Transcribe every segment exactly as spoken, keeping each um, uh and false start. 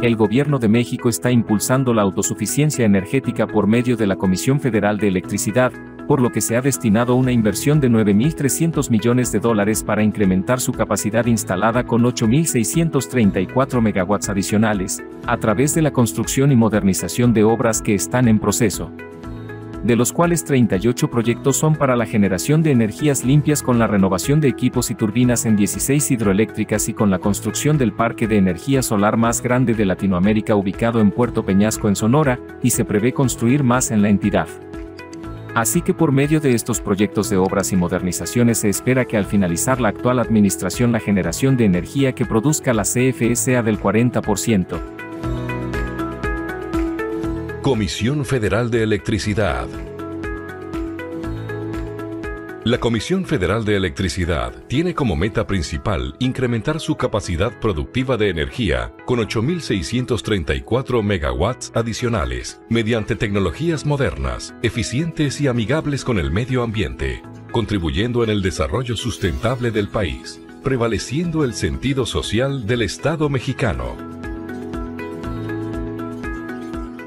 El Gobierno de México está impulsando la autosuficiencia energética por medio de la Comisión Federal de Electricidad, por lo que se ha destinado una inversión de nueve mil trescientos millones de dólares para incrementar su capacidad instalada con ocho mil seiscientos treinta y cuatro megawatts adicionales, a través de la construcción y modernización de obras que están en proceso, de los cuales treinta y ocho proyectos son para la generación de energías limpias con la renovación de equipos y turbinas en dieciséis hidroeléctricas y con la construcción del parque de energía solar más grande de Latinoamérica ubicado en Puerto Peñasco en Sonora, y se prevé construir más en la entidad. Así que por medio de estos proyectos de obras y modernizaciones se espera que al finalizar la actual administración la generación de energía que produzca la C F E sea del cuarenta por ciento. Comisión Federal de Electricidad. La Comisión Federal de Electricidad tiene como meta principal incrementar su capacidad productiva de energía con ocho mil seiscientos treinta y cuatro megawatts adicionales, mediante tecnologías modernas, eficientes y amigables con el medio ambiente, contribuyendo en el desarrollo sustentable del país, prevaleciendo el sentido social del Estado mexicano.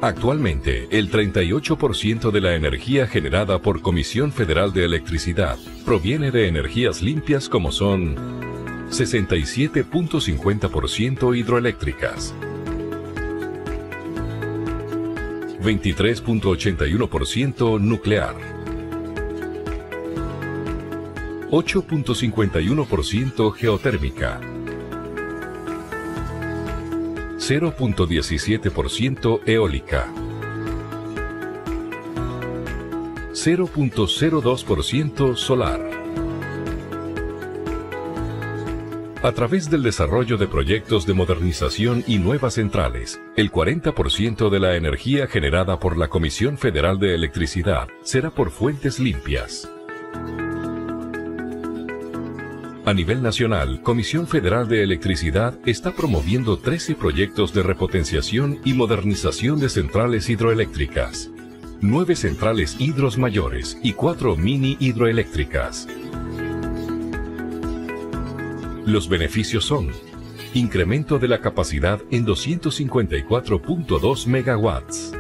Actualmente, el treinta y ocho por ciento de la energía generada por Comisión Federal de Electricidad proviene de energías limpias como son sesenta y siete punto cincuenta por ciento hidroeléctricas, veintitrés punto ochenta y uno por ciento nuclear, ocho punto cincuenta y uno por ciento geotérmica, cero punto diecisiete por ciento eólica, cero punto cero dos por ciento solar. A través del desarrollo de proyectos de modernización y nuevas centrales, el cuarenta por ciento de la energía generada por la Comisión Federal de Electricidad será por fuentes limpias. A nivel nacional, Comisión Federal de Electricidad está promoviendo trece proyectos de repotenciación y modernización de centrales hidroeléctricas, nueve centrales hidros mayores y cuatro mini hidroeléctricas. Los beneficios son incremento de la capacidad en doscientos cincuenta y cuatro punto dos megawatts.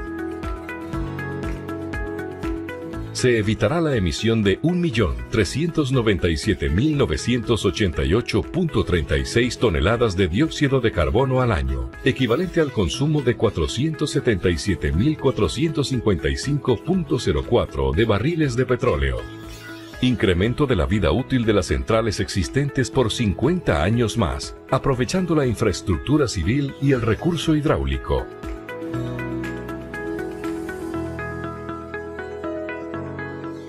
Se evitará la emisión de un millón trescientos noventa y siete mil novecientos ochenta y ocho punto treinta y seis toneladas de dióxido de carbono al año, equivalente al consumo de cuatrocientos setenta y siete mil cuatrocientos cincuenta y cinco punto cero cuatro de barriles de petróleo. Incremento de la vida útil de las centrales existentes por cincuenta años más, aprovechando la infraestructura civil y el recurso hidráulico.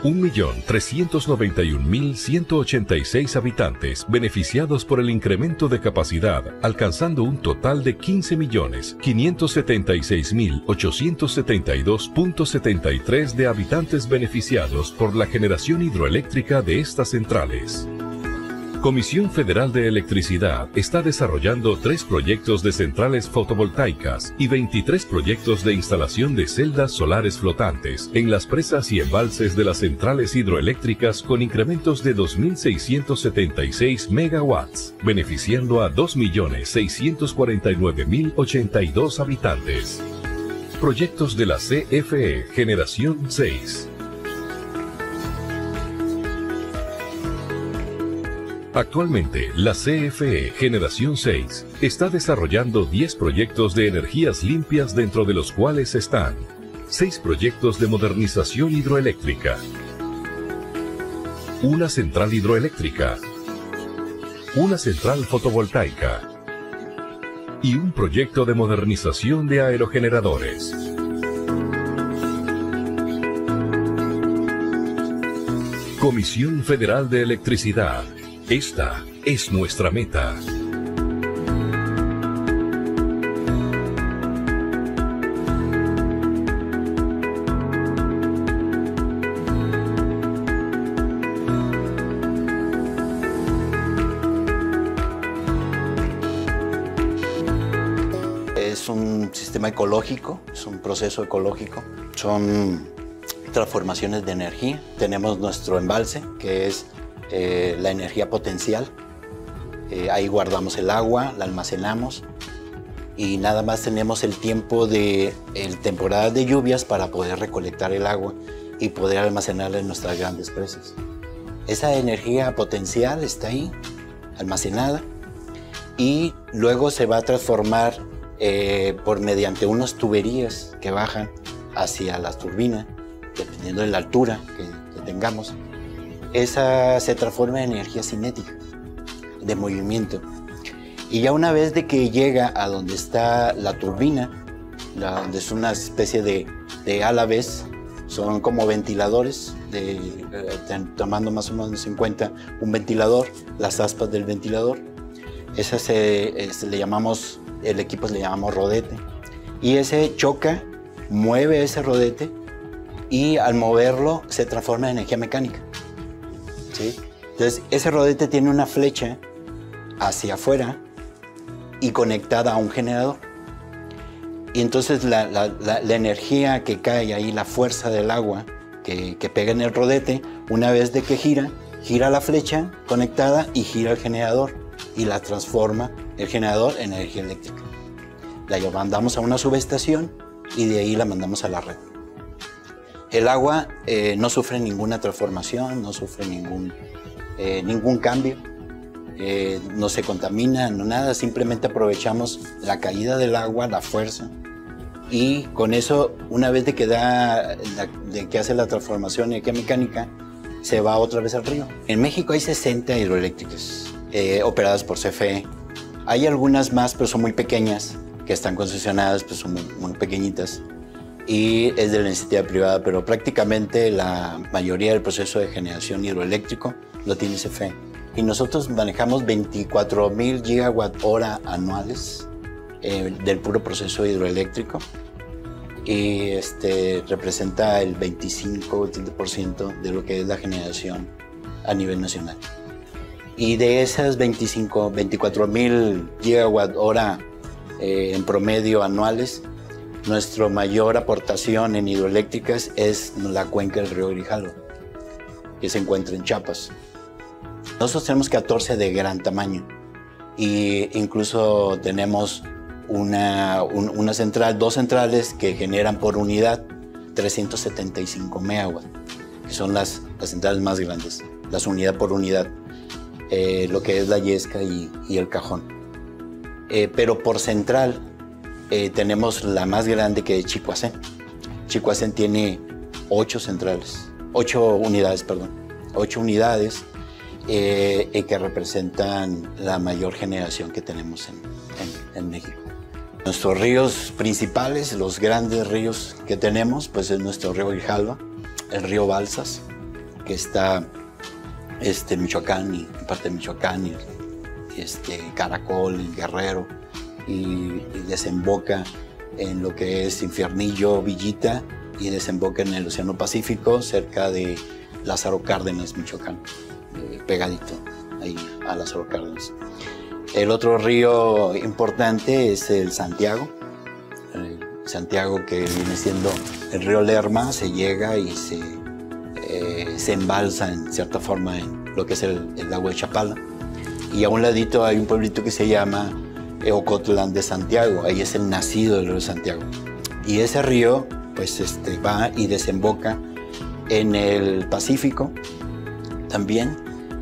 un millón trescientos noventa y un mil ciento ochenta y seis habitantes beneficiados por el incremento de capacidad, alcanzando un total de quince millones quinientos setenta y seis mil ochocientos setenta y dos punto setenta y tres de habitantes beneficiados por la generación hidroeléctrica de estas centrales. Comisión Federal de Electricidad está desarrollando tres proyectos de centrales fotovoltaicas y veintitrés proyectos de instalación de celdas solares flotantes en las presas y embalses de las centrales hidroeléctricas con incrementos de dos mil seiscientos setenta y seis megawatts, beneficiando a dos millones seiscientos cuarenta y nueve mil ochenta y dos habitantes. Proyectos de la C F E Generación seis. Actualmente, la C F E Generación seis está desarrollando diez proyectos de energías limpias, dentro de los cuales están seis proyectos de modernización hidroeléctrica, una central hidroeléctrica, una central fotovoltaica y un proyecto de modernización de aerogeneradores. Comisión Federal de Electricidad. Esta es nuestra meta. Es un sistema ecológico, es un proceso ecológico, son transformaciones de energía. Tenemos nuestro embalse, que es Eh, la energía potencial, eh, ahí guardamos el agua, la almacenamos, y nada más tenemos el tiempo de el temporada de lluvias para poder recolectar el agua y poder almacenarla en nuestras grandes presas. Esa energía potencial está ahí, almacenada, y luego se va a transformar eh, por mediante unas tuberías que bajan hacia la turbina, dependiendo de la altura que, que tengamos. Esa se transforma en energía cinética, de movimiento. Y ya una vez de que llega a donde está la turbina, la, donde es una especie de, de álabes, son como ventiladores, de, eh, tomando más o menos en cuenta un ventilador, las aspas del ventilador. Esa se, se le llamamos, el equipo le llamamos rodete. Y ese choca, mueve ese rodete y al moverlo se transforma en energía mecánica. ¿Sí? Entonces ese rodete tiene una flecha hacia afuera y conectada a un generador. Y entonces la, la, la, la energía que cae ahí, la fuerza del agua que, que pega en el rodete, una vez de que gira, gira la flecha conectada y gira el generador y la transforma el generador en energía eléctrica. La mandamos a una subestación y de ahí la mandamos a la red. El agua eh, no sufre ninguna transformación, no sufre ningún, eh, ningún cambio. Eh, no se contamina, no nada, simplemente aprovechamos la caída del agua, la fuerza, y con eso, una vez de que, da, de que hace la transformación en energía mecánica, se va otra vez al río. En México hay sesenta hidroeléctricas eh, operadas por C F E. Hay algunas más, pero son muy pequeñas, que están concesionadas, pues son muy, muy pequeñitas, y es de la iniciativa privada, pero prácticamente la mayoría del proceso de generación hidroeléctrico lo tiene C F E. Y nosotros manejamos veinticuatro mil gigawatt hora anuales eh, del puro proceso hidroeléctrico, y este, representa el veinticinco o treinta por ciento de lo que es la generación a nivel nacional. Y de esas veinticuatro mil gigawatt hora eh, en promedio anuales, nuestra mayor aportación en hidroeléctricas es la cuenca del río Grijalva, que se encuentra en Chiapas. Nosotros tenemos catorce de gran tamaño e incluso tenemos una, un, una central, dos centrales que generan por unidad trescientos setenta y cinco megawatts, que son las, las centrales más grandes, las unidad por unidad, eh, lo que es La Yesca y, y El Cajón. Eh, pero por central eh, tenemos la más grande, que es Chicoacén. Chicoacén tiene ocho centrales, ocho unidades, perdón, ocho unidades. Eh, eh, que representan la mayor generación que tenemos en, en, en México. Nuestros ríos principales, los grandes ríos que tenemos, pues es nuestro río Grijalva, el río Balsas, que está este, Michoacán, y parte de Michoacán, y, este, Caracol, y Guerrero, y, y desemboca en lo que es Infiernillo, Villita, y desemboca en el Océano Pacífico, cerca de Lázaro Cárdenas, Michoacán. Pegadito ahí a Lázaro Cárdenas. El otro río importante es el Santiago, el Santiago que viene siendo el río Lerma, se llega y se, eh, se embalsa en cierta forma en lo que es el, el lago de Chapala. Y a un ladito hay un pueblito que se llama Ocotlán de Santiago, ahí es el nacido del río Santiago. Y ese río pues este, va y desemboca en el Pacífico también,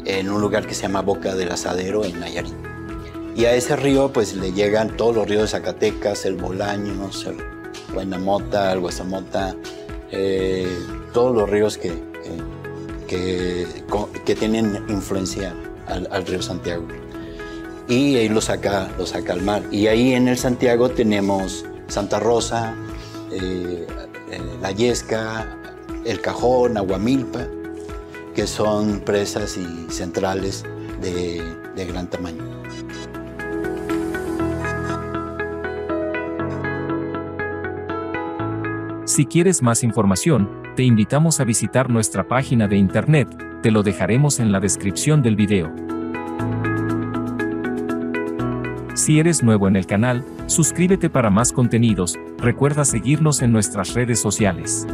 en un lugar que se llama Boca del Asadero, en Nayarit. Y a ese río pues le llegan todos los ríos de Zacatecas, el Bolaños, el Buenamota, el Guasamota, eh, todos los ríos que, que, que, que tienen influencia al, al río Santiago. Y ahí lo saca, lo saca al mar. Y ahí en el Santiago tenemos Santa Rosa, eh, eh, La Yesca, El Cajón, Aguamilpa, que son presas y centrales de, de gran tamaño. Si quieres más información, te invitamos a visitar nuestra página de internet, te lo dejaremos en la descripción del video. Si eres nuevo en el canal, suscríbete para más contenidos, recuerda seguirnos en nuestras redes sociales.